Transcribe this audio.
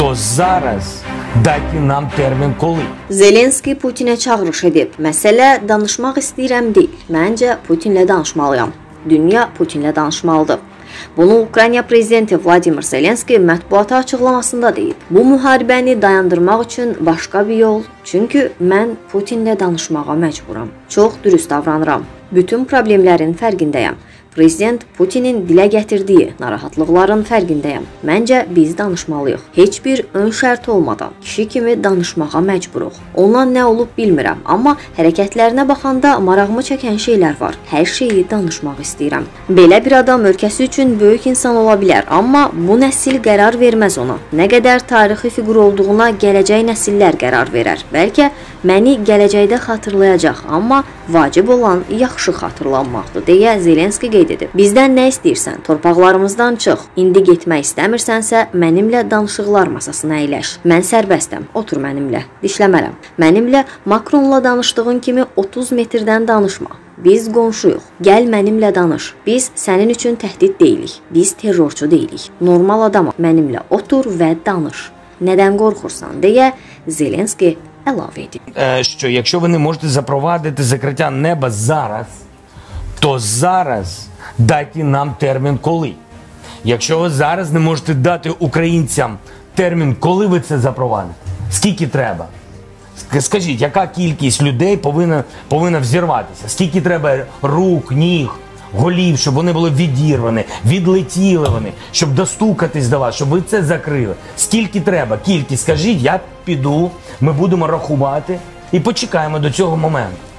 то зараз dati nam termin koly. Zelenski Putin'e çağırış edip, mesele danışmak istəyirəm deyil. Məncə Putin'le danışmalıyam. Dünya Putin'le danışmalıdır. Bunu Ukrayna prezidenti Volodymyr Zelensky mətbuata açıqlamasında deyib. Bu müharibəni dayandırmaq üçün başqa bir yol, çünki mən Putin'le danışmağa məcburam. Çox dürüst davranıram. Bütün problemlərin fərqindəyəm. Prezident Putin'in dilə gətirdiyi narahatlıqların fərqindəyəm. Məncə biz danışmalıyıq. Heç bir ön şərt olmadan kişi kimi danışmağa məcburuq. Ondan nə olub bilmirəm, amma hərəkətlərinə baxanda marağımı çəkən şeylər var. Hər şeyi danışmaq istəyirəm. Belə bir adam ölkəsi üçün böyük insan ola bilər, amma bu nəsil qərar verməz ona. Nə qədər tarixi fiqur olduğuna gələcək nəsillər qərar verər. Bəlkə məni gələcəkdə xatırlayacaq, amma vacib olan yaxşı xatırlanmaqdır, deyə Zelenski qeyd edib. Bizdən nə istəyirsən? Torpaqlarımızdan çıx. İndi getmək istəmirsənsə, mənimlə danışıqlar masasına əyləş. Mən sərbəstəm. Otur mənimlə. Dişləmərəm. Mənimlə Makronla danışdığın kimi 30 metrdən danışma. Biz qonşuyuq. Gəl mənimlə danış. Biz sənin üçün təhdid deyilik. Biz terrorçu deyilik. Normal adama mənimlə otur və danış. Nədən qorxursan, deyə Zelenski əlavə edib. Якщо ви не можете запровадити закриття неба зараз, то зараз дайте нам термін коли. Якщо ви зараз не можете дати українцям термін, коли ви це запровадите, скільки треба? Скажіть, яка кількість людей повинна взірватися? Скільки треба рук, ніг, голів, щоб вони були відірвані, відлетіли вони, щоб достукатись до вас, щоб ви це закрили? Скільки треба? Кількість, скажіть, я піду, ми будемо рахувати і почекаємо до цього моменту.